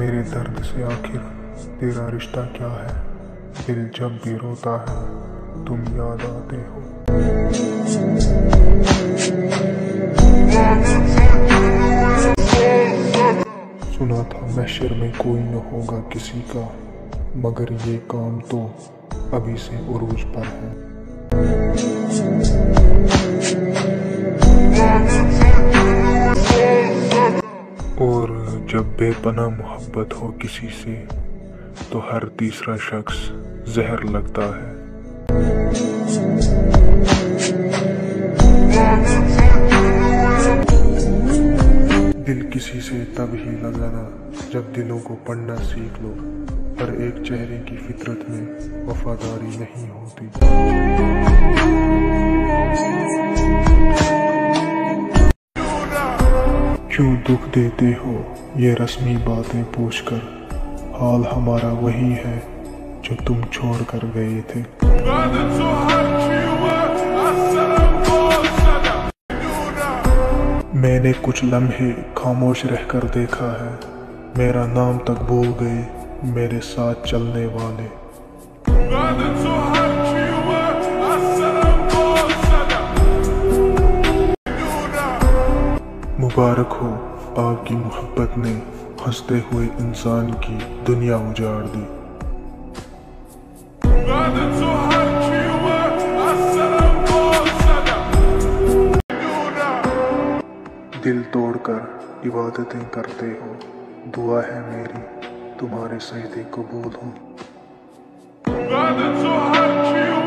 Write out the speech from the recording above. मेरे दर्द से आखिर तेरा रिश्ता क्या है, दिल जब भी रोता है तुम याद आते हो। सुना था महशर में कोई न होगा किसी का, मगर ये काम तो अभी से उरूज पर है। और जब बेपनाह मोहब्बत हो किसी से तो हर तीसरा शख्स जहर लगता है। दिल किसी से तब ही लगाना जब दिलों को पढ़ना सीख लो, पर एक चेहरे की फितरत में वफादारी नहीं होती। क्यों दुख देते हो ये रस्मी बातें पूछकर, हाल हमारा वही है जो तुम छोड़ कर गए थे। मैंने कुछ लम्हे खामोश रहकर देखा है, मेरा नाम तक भूल गए मेरे साथ चलने वाले। मुबारक हो आपकी मोहब्बत ने हंसते हुए इंसान की दुनिया उजाड़ दी। दिल तोड़कर इबादतें करते हो, दुआ है मेरी तुम्हारे सजदे कबूल हो।